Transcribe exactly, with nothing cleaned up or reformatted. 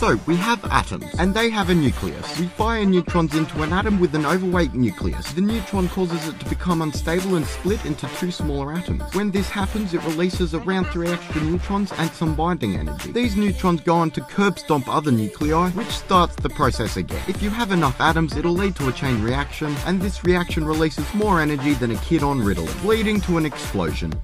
So we have atoms, and they have a nucleus. We fire neutrons into an atom with an overweight nucleus. The neutron causes it to become unstable and split into two smaller atoms. When this happens, it releases around three extra neutrons and some binding energy. These neutrons go on to curb stomp other nuclei, which starts the process again. If you have enough atoms, it'll lead to a chain reaction, and this reaction releases more energy than a kid on Ritalin, leading to an explosion.